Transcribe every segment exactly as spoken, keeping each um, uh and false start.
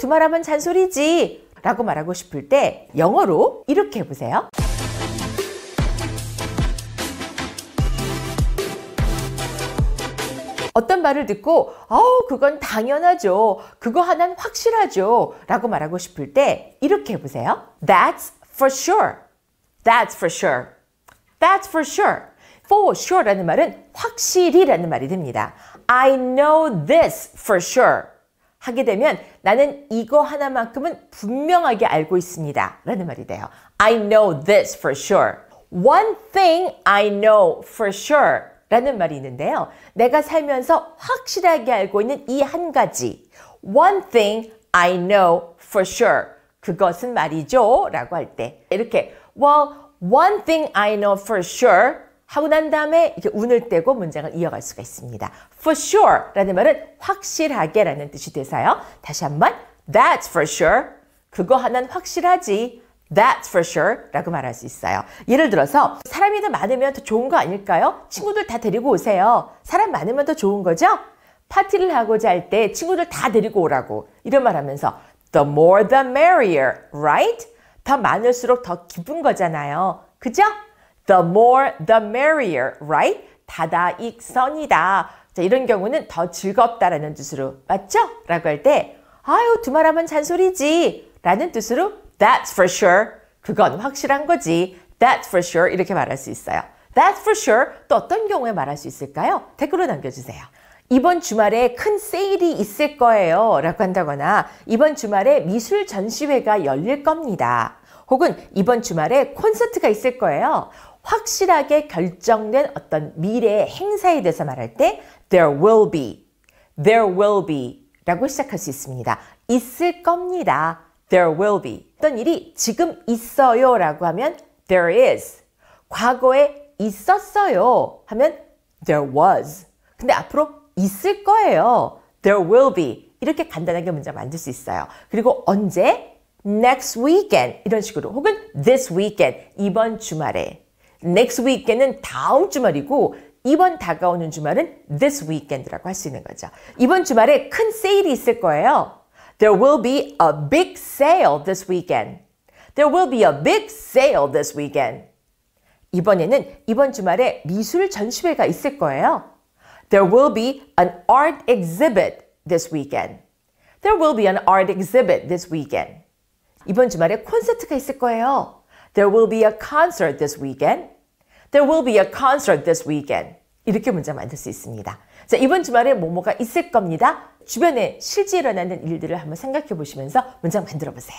두말하면 잔소리지 라고 말하고 싶을 때 영어로 이렇게 해보세요. 어떤 말을 듣고 아우 그건 당연하죠, 그거 하나는 확실하죠 라고 말하고 싶을 때 이렇게 해보세요. That's for sure. That's for sure. That's for sure. For sure 라는 말은 확실히 라는 말이 됩니다. I know this for sure 하게 되면 나는 이거 하나만큼은 분명하게 알고 있습니다 라는 말이 돼요. I know this for sure. One thing I know for sure 라는 말이 있는데요. 내가 살면서 확실하게 알고 있는 이 한 가지. One thing I know for sure. 그것은 말이죠 라고 할 때 이렇게 Well, one thing I know for sure 하고 난 다음에 이렇게 운을 떼고 문장을 이어갈 수가 있습니다. For sure 라는 말은 확실하게 라는 뜻이 돼서요. 다시 한번 That's for sure. 그거 하나는 확실하지. That's for sure 라고 말할 수 있어요. 예를 들어서 사람이 더 많으면 더 좋은 거 아닐까요? 친구들 다 데리고 오세요. 사람 많으면 더 좋은 거죠? 파티를 하고자 할 때 친구들 다 데리고 오라고 이런 말 하면서 The more the merrier, right? 더 많을수록 더 기쁜 거잖아요. 그죠? The more the merrier, right? 다다익선이다. 자, 이런 경우는 더 즐겁다라는 뜻으로 맞죠? 라고 할 때 아유 두말하면 잔소리지 라는 뜻으로 That's for sure. 그건 확실한 거지. That's for sure. 이렇게 말할 수 있어요. That's for sure. 또 어떤 경우에 말할 수 있을까요? 댓글로 남겨주세요. 이번 주말에 큰 세일이 있을 거예요 라고 한다거나 이번 주말에 미술 전시회가 열릴 겁니다. 혹은 이번 주말에 콘서트가 있을 거예요. 확실하게 결정된 어떤 미래의 행사에 대해서 말할 때 There will be. There will be. 라고 시작할 수 있습니다. 있을 겁니다. There will be. 어떤 일이 지금 있어요 라고 하면 there is. 과거에 있었어요 하면 there was. 근데 앞으로 있을 거예요. There will be. 이렇게 간단하게 문장 만들 수 있어요. 그리고 언제? Next weekend. 이런 식으로. 혹은 this weekend. 이번 주말에. Next weekend은 다음 주말이고 이번 다가오는 주말은 this weekend라고 할 수 있는 거죠. 이번 주말에 큰 세일이 있을 거예요. There will be a big sale this weekend. There will be a big sale this weekend. 이번에는 이번 주말에 미술 전시회가 있을 거예요. There will be an art exhibit this weekend. There will be an art exhibit this weekend. 이번 주말에 콘서트가 있을 거예요. There will be a concert this weekend. There will be a concert this weekend. 이렇게 문장 만들 수 있습니다. 자, 이번 주말에 뭐뭐가 있을 겁니다. 주변에 실제 일어나는 일들을 한번 생각해 보시면서 문장 만들어 보세요.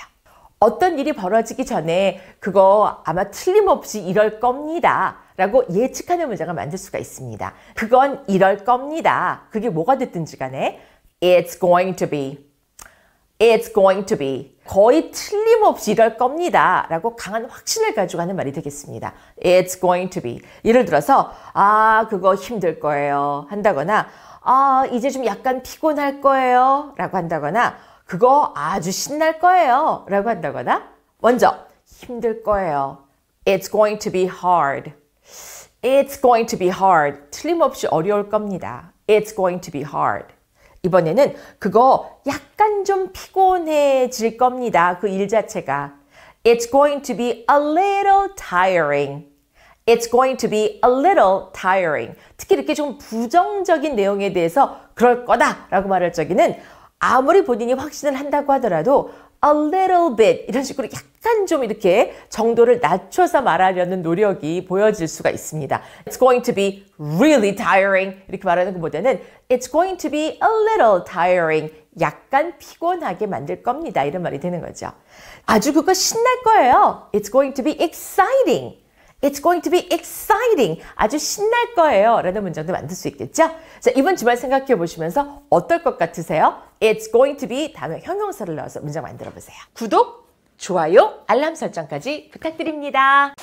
어떤 일이 벌어지기 전에 그거 아마 틀림없이 이럴 겁니다 라고 예측하는 문장을 만들 수가 있습니다. 그건 이럴 겁니다. 그게 뭐가 됐든지 간에 It's going to be. It's going to be. 거의 틀림없이 이럴 겁니다 라고 강한 확신을 가지고 하는 말이 되겠습니다. It's going to be. 예를 들어서 아 그거 힘들 거예요 한다거나 아 이제 좀 약간 피곤할 거예요 라고 한다거나 그거 아주 신날 거예요 라고 한다거나 먼저 힘들 거예요. It's going to be hard. It's going to be hard. 틀림없이 어려울 겁니다. It's going to be hard. 이번에는 그거 약간 좀 피곤해질 겁니다. 그 일 자체가. It's going to be a little tiring. It's going to be a little tiring. 특히 이렇게 좀 부정적인 내용에 대해서 그럴 거다 라고 말할 적에는 아무리 본인이 확신을 한다고 하더라도 a little bit 이런 식으로 약간 좀 이렇게 정도를 낮춰서 말하려는 노력이 보여질 수가 있습니다. It's going to be really tiring 이렇게 말하는 것보다는 It's going to be a little tiring 약간 피곤하게 만들 겁니다. 이런 말이 되는 거죠. 아주 그거 신날 거예요. It's going to be exciting. It's going to be exciting. 아주 신날 거예요 라는 문장도 만들 수 있겠죠. 자, 이번 주말 생각해 보시면서 어떨 것 같으세요? It's going to be 다음에 형용사를 넣어서 문장 만들어 보세요. 구독, 좋아요, 알람 설정까지 부탁드립니다.